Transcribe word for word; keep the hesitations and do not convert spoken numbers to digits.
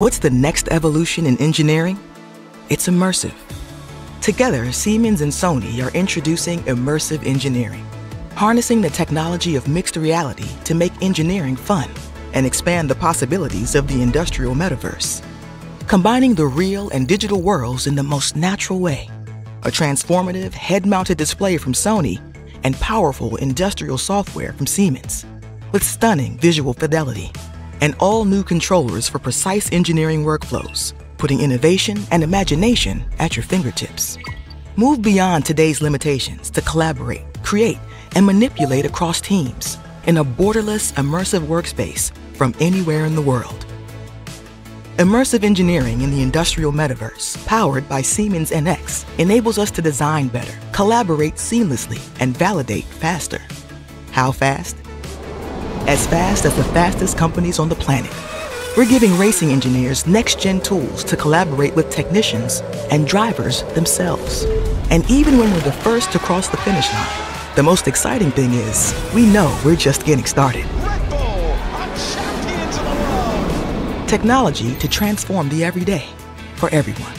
What's the next evolution in engineering? It's immersive. Together, Siemens and Sony are introducing immersive engineering, harnessing the technology of mixed reality to make engineering fun and expand the possibilities of the industrial metaverse, combining the real and digital worlds in the most natural way. A transformative head-mounted display from Sony and powerful industrial software from Siemens, with stunning visual fidelity, and all-new controllers for precise engineering workflows, putting innovation and imagination at your fingertips. Move beyond today's limitations to collaborate, create, and manipulate across teams in a borderless, immersive workspace from anywhere in the world. Immersive engineering in the industrial metaverse, powered by Siemens N X, enables us to design better, collaborate seamlessly, and validate faster. How fast? As fast as the fastest companies on the planet. We're giving racing engineers next-gen tools to collaborate with technicians and drivers themselves. And even when we're the first to cross the finish line, the most exciting thing is we know we're just getting started. Red Bull, I'm champions of the world. Technology to transform the everyday for everyone.